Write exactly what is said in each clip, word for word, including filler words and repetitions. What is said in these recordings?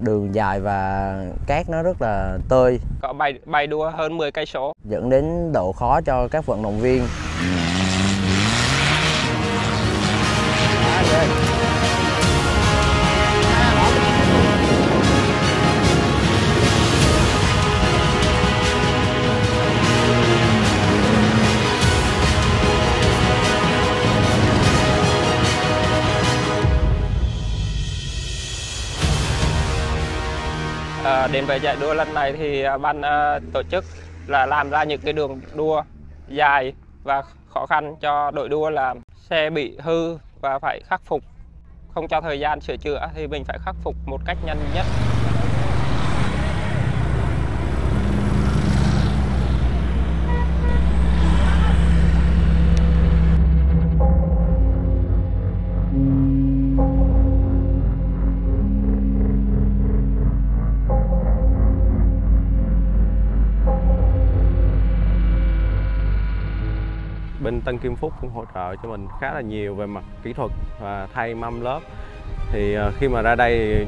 Đường dài và cát nó rất là tơi, có bay bay đua hơn mười cây số, dẫn đến độ khó cho các vận động viên. Đến với giải đua lần này thì ban uh, tổ chức là làm ra những cái đường đua dài và khó khăn cho đội đua, là xe bị hư và phải khắc phục, không cho thời gian sửa chữa thì mình phải khắc phục một cách nhanh nhất. Bên Tân Kim Phúc cũng hỗ trợ cho mình khá là nhiều về mặt kỹ thuật và thay mâm lớp. Thì khi mà ra đây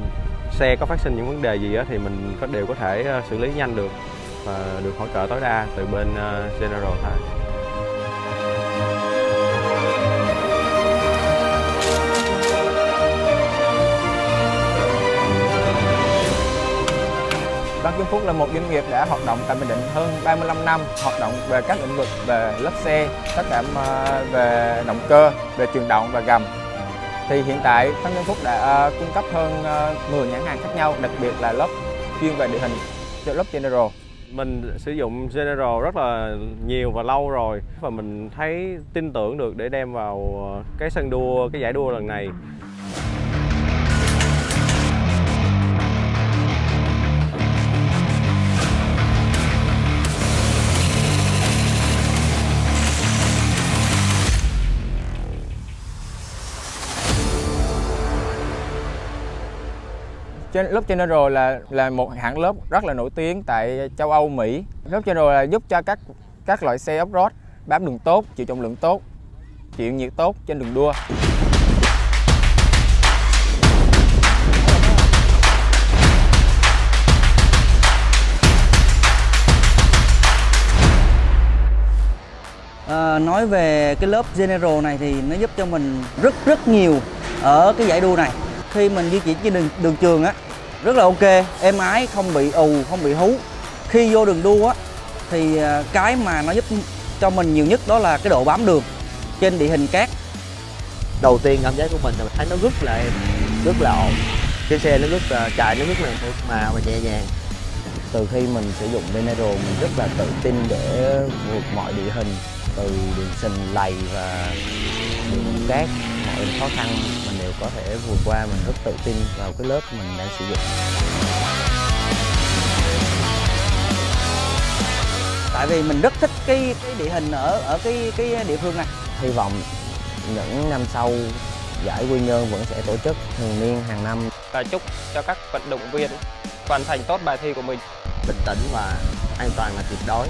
xe có phát sinh những vấn đề gì đó, thì mình có đều có thể xử lý nhanh được và được hỗ trợ tối đa từ bên General Tire. Tân Kim Phúc là một doanh nghiệp đã hoạt động tại Bình Định hơn ba mươi lăm năm, hoạt động về các lĩnh vực về lốp xe, tất cả về động cơ, về truyền động và gầm. Thì hiện tại Tân Kim Phúc đã cung cấp hơn mười nhãn hàng khác nhau, đặc biệt là lốp chuyên về địa hình cho lốp General. Mình sử dụng General rất là nhiều và lâu rồi, và mình thấy tin tưởng được để đem vào cái sân đua, cái giải đua lần này. Lốp General là là một hãng lốp rất là nổi tiếng tại châu Âu, Mỹ. Lốp General là giúp cho các các loại xe off-road bám đường tốt, chịu trọng lượng tốt, chịu nhiệt tốt trên đường đua. À, nói về cái lớp General này thì nó giúp cho mình rất rất nhiều ở cái giải đua này. Khi mình di chuyển trên đường, đường trường á, rất là ok, êm ái, không bị ù, không bị hú. Khi vô đường đua á, thì cái mà nó giúp cho mình nhiều nhất đó là cái độ bám đường trên địa hình cát. Đầu tiên cảm giác của mình là mình thấy nó rất là rất là ổn, cái xe nó rất là chạy, nó rất là mà và nhẹ nhàng. Từ khi mình sử dụng Venero, mình rất là tự tin để vượt mọi địa hình, từ đường sình lầy và đường cát, mọi khó khăn mình đều có thể vượt qua. Mình rất tự tin vào cái lớp mình đang sử dụng. Tại vì mình rất thích cái, cái địa hình ở ở cái cái địa phương này. Hy vọng những năm sau giải Quy Nhơn vẫn sẽ tổ chức thường niên hàng năm. Và chúc cho các vận động viên hoàn thành tốt bài thi của mình. Bình tĩnh và an toàn là tuyệt đối.